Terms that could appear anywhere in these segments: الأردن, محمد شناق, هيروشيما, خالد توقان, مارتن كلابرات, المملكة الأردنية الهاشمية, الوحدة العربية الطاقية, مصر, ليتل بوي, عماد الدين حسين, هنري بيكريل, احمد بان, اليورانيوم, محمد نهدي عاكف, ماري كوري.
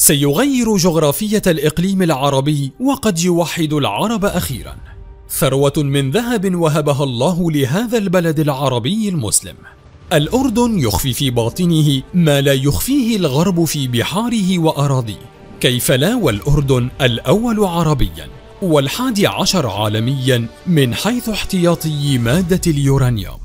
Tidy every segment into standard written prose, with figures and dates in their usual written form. سيغير جغرافية الإقليم العربي وقد يوحد العرب أخيرا. ثروة من ذهب وهبها الله لهذا البلد العربي المسلم. الأردن يخفي في باطنه ما لا يخفيه الغرب في بحاره وأراضيه. كيف لا والأردن الأول عربيا والحادي عشر عالميا من حيث احتياطي مادة اليورانيوم.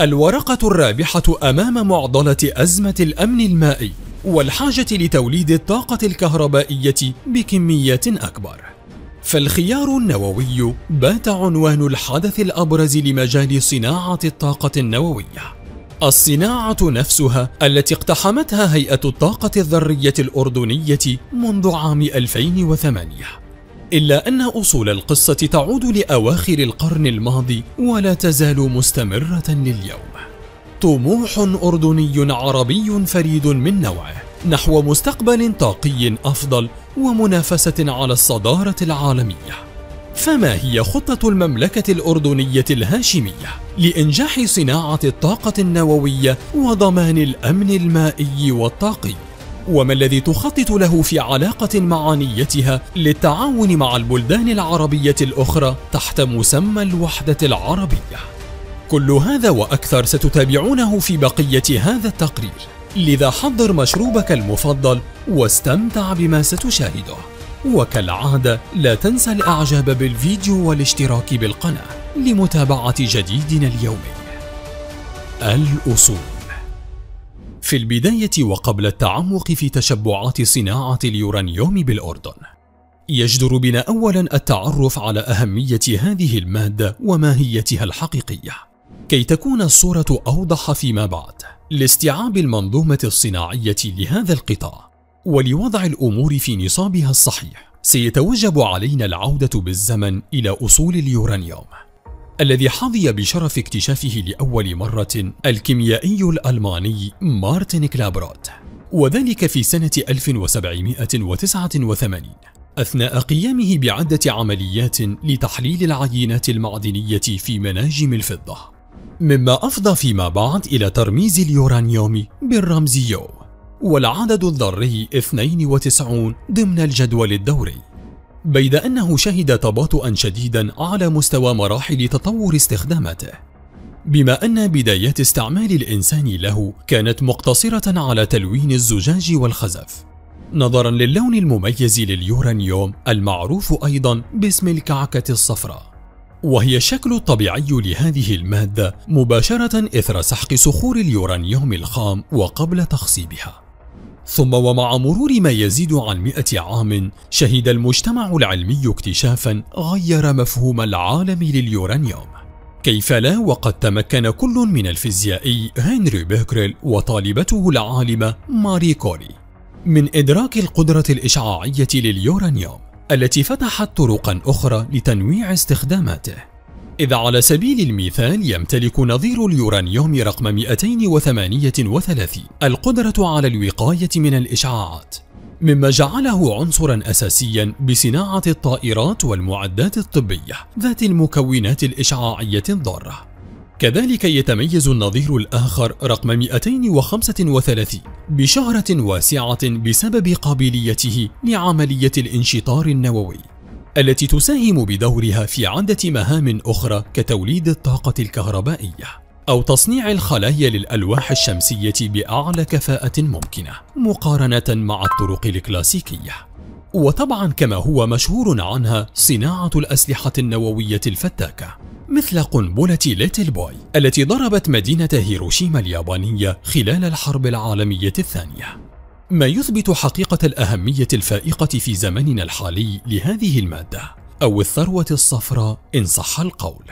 الورقة الرابحة أمام معضلة أزمة الأمن المائي والحاجة لتوليد الطاقة الكهربائية بكميات أكبر. فالخيار النووي بات عنوان الحدث الأبرز لمجال صناعة الطاقة النووية. الصناعة نفسها التي اقتحمتها هيئة الطاقة الذرية الأردنية منذ عام 2008. إلا أن أصول القصة تعود لأواخر القرن الماضي ولا تزال مستمرة لليوم. طموح أردني عربي فريد من نوعه نحو مستقبل طاقي أفضل ومنافسة على الصدارة العالمية. فما هي خطة المملكة الأردنية الهاشمية لإنجاح صناعة الطاقة النووية وضمان الأمن المائي والطاقي؟ وما الذي تخطط له في علاقة مع نيتها للتعاون مع البلدان العربية الأخرى تحت مسمى الوحدة العربية؟ كل هذا وأكثر ستتابعونه في بقية هذا التقرير، لذا حضر مشروبك المفضل واستمتع بما ستشاهده. وكالعادة لا تنسى الإعجاب بالفيديو والاشتراك بالقناة لمتابعة جديدنا اليومي. الأصول. في البداية وقبل التعمق في تشبعات صناعة اليورانيوم بالأردن، يجدر بنا أولا التعرف على أهمية هذه المادة وماهيتها الحقيقية كي تكون الصورة أوضح فيما بعد لاستيعاب المنظومة الصناعية لهذا القطاع ولوضع الأمور في نصابها الصحيح. سيتوجب علينا العودة بالزمن إلى أصول اليورانيوم الذي حظي بشرف اكتشافه لأول مرة الكيميائي الألماني مارتن كلابرات، وذلك في سنة 1789 أثناء قيامه بعدة عمليات لتحليل العينات المعدنية في مناجم الفضة، مما أفضى فيما بعد إلى ترميز اليورانيوم بالرمز يو والعدد الذري 92 ضمن الجدول الدوري. بيد أنه شهد تباطؤا شديدا على مستوى مراحل تطور استخداماته، بما أن بدايات استعمال الإنسان له كانت مقتصرة على تلوين الزجاج والخزف نظرا للون المميز لليورانيوم المعروف أيضا باسم الكعكة الصفراء، وهي الشكل الطبيعي لهذه المادة مباشرة إثر سحق صخور اليورانيوم الخام وقبل تخصيبها. ثم ومع مرور ما يزيد عن 100 عام شهد المجتمع العلمي اكتشافا غير مفهوم العالم لليورانيوم. كيف لا وقد تمكن كل من الفيزيائي هنري بيكريل وطالبته العالمة ماري كوري من إدراك القدرة الإشعاعية لليورانيوم التي فتحت طرقا أخرى لتنويع استخداماته. إذ على سبيل المثال يمتلك نظير اليورانيوم رقم 238 القدرة على الوقاية من الإشعاعات، مما جعله عنصرا أساسيا بصناعة الطائرات والمعدات الطبية ذات المكونات الإشعاعية الضارة. كذلك يتميز النظير الآخر رقم 235 بشهرة واسعة بسبب قابليته لعملية الانشطار النووي التي تساهم بدورها في عدة مهام أخرى كتوليد الطاقة الكهربائية أو تصنيع الخلايا للألواح الشمسية بأعلى كفاءة ممكنة مقارنة مع الطرق الكلاسيكية. وطبعا كما هو مشهور عنها صناعة الأسلحة النووية الفتاكة مثل قنبلة ليتل بوي التي ضربت مدينة هيروشيما اليابانية خلال الحرب العالمية الثانية، ما يثبت حقيقة الأهمية الفائقة في زمننا الحالي لهذه المادة أو الثروة الصفراء إن صح القول.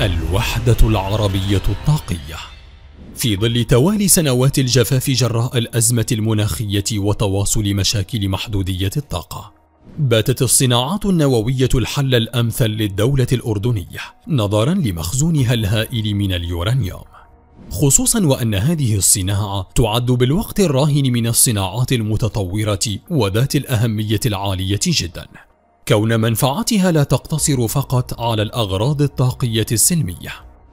الوحدة العربية الطاقية. في ظل توالي سنوات الجفاف جراء الأزمة المناخية وتواصل مشاكل محدودية الطاقة، باتت الصناعات النووية الحل الأمثل للدولة الأردنية نظرا لمخزونها الهائل من اليورانيوم، خصوصا وأن هذه الصناعة تعد بالوقت الراهن من الصناعات المتطورة وذات الأهمية العالية جدا، كون منفعتها لا تقتصر فقط على الأغراض الطاقية السلمية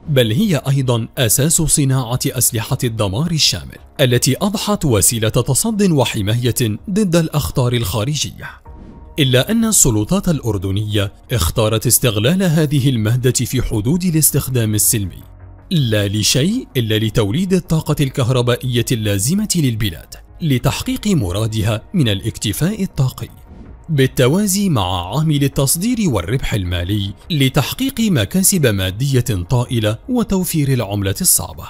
بل هي أيضا أساس صناعة أسلحة الدمار الشامل التي أضحت وسيلة تصد وحماية ضد الأخطار الخارجية. إلا أن السلطات الأردنية اختارت استغلال هذه المادة في حدود الاستخدام السلمي، لا لشيء إلا لتوليد الطاقة الكهربائية اللازمة للبلاد لتحقيق مرادها من الاكتفاء الطاقي، بالتوازي مع عامل التصدير والربح المالي لتحقيق مكاسب مادية طائلة وتوفير العملة الصعبة.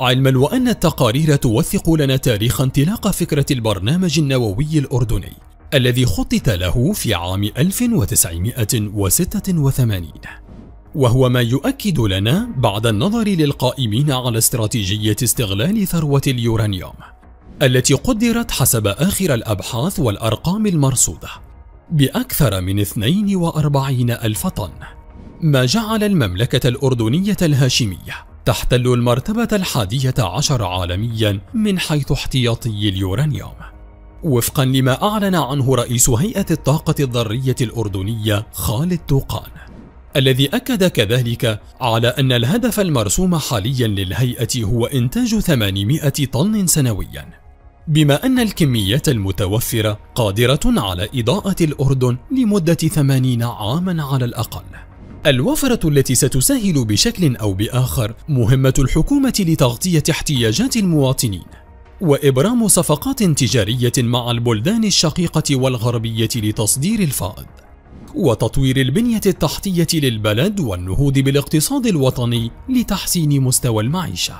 علما وأن التقارير توثق لنا تاريخ انطلاق فكرة البرنامج النووي الأردني الذي خطط له في عام 1986، وهو ما يؤكد لنا بعد النظر للقائمين على استراتيجية استغلال ثروة اليورانيوم التي قدرت حسب آخر الأبحاث والأرقام المرصودة بأكثر من 42 ألف طن، ما جعل المملكة الأردنية الهاشمية تحتل المرتبة 11 عالميا من حيث احتياطي اليورانيوم، وفقا لما أعلن عنه رئيس هيئة الطاقة الذرية الأردنية خالد توقان، الذي أكد كذلك على أن الهدف المرسوم حاليا للهيئة هو إنتاج 800 طن سنويا، بما أن الكميات المتوفرة قادرة على إضاءة الأردن لمدة 80 عاما على الأقل. الوفرة التي ستسهل بشكل أو بآخر مهمة الحكومة لتغطية احتياجات المواطنين وإبرام صفقات تجارية مع البلدان الشقيقة والغربية لتصدير الفائض وتطوير البنية التحتية للبلد والنهوض بالاقتصاد الوطني لتحسين مستوى المعيشة.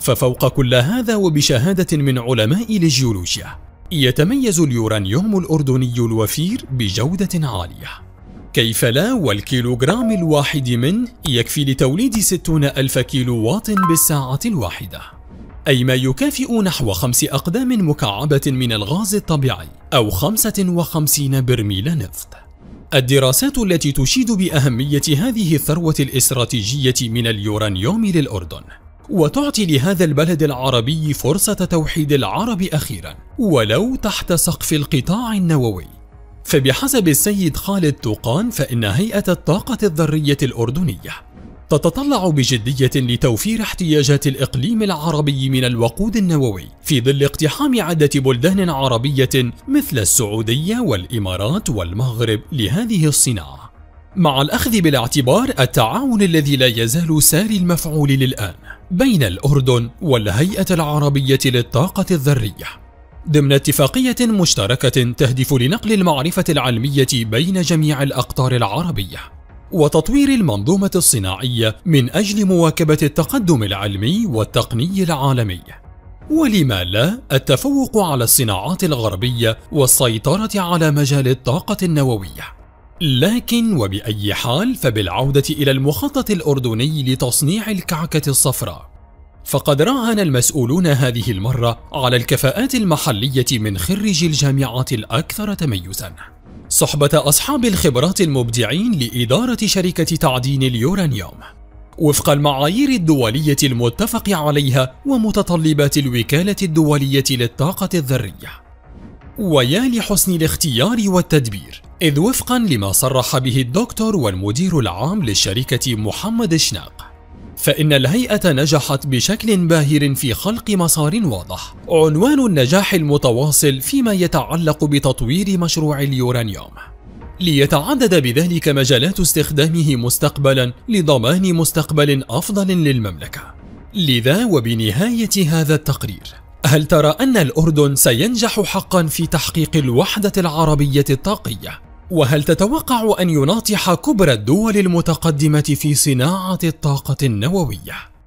ففوق كل هذا وبشهادة من علماء الجيولوجيا، يتميز اليورانيوم الأردني الوفير بجودة عالية، كيف لا والكيلوغرام الواحد منه يكفي لتوليد 60,000 كيلووات بالساعة الواحدة، أي ما يكافئ نحو 5 أقدام مكعبة من الغاز الطبيعي أو 55 برميل نفط. الدراسات التي تشيد بأهمية هذه الثروة الاستراتيجية من اليورانيوم للأردن وتعطي لهذا البلد العربي فرصة توحيد العرب أخيرا ولو تحت سقف القطاع النووي. فبحسب السيد خالد توقان فإن هيئة الطاقة الذرية الأردنية تتطلع بجدية لتوفير احتياجات الإقليم العربي من الوقود النووي في ظل اقتحام عدة بلدان عربية مثل السعودية والإمارات والمغرب لهذه الصناعة، مع الأخذ بالاعتبار التعاون الذي لا يزال ساري المفعول للآن بين الأردن والهيئة العربية للطاقة الذرية ضمن اتفاقية مشتركة تهدف لنقل المعرفة العلمية بين جميع الأقطار العربية وتطوير المنظومة الصناعية من أجل مواكبة التقدم العلمي والتقني العالمي، ولما لا التفوق على الصناعات الغربية والسيطرة على مجال الطاقة النووية. لكن وبأي حال فبالعودة إلى المخطط الأردني لتصنيع الكعكة الصفراء، فقد راهن المسؤولون هذه المرة على الكفاءات المحلية من خريجي الجامعات الأكثر تميزاً، صحبة أصحاب الخبرات المبدعين لإدارة شركة تعدين اليورانيوم وفق المعايير الدولية المتفق عليها ومتطلبات الوكالة الدولية للطاقة الذرية. ويا لحسن الاختيار والتدبير، إذ وفقا لما صرح به الدكتور والمدير العام للشركة محمد شناق، فإن الهيئة نجحت بشكل باهر في خلق مسار واضح عنوان النجاح المتواصل فيما يتعلق بتطوير مشروع اليورانيوم، ليتعدد بذلك مجالات استخدامه مستقبلا لضمان مستقبل أفضل للمملكة. لذا وبنهاية هذا التقرير، هل ترى أن الأردن سينجح حقا في تحقيق الوحدة العربية الطاقية؟ وهل تتوقع أن يناطح كبرى الدول المتقدمة في صناعة الطاقة النووية؟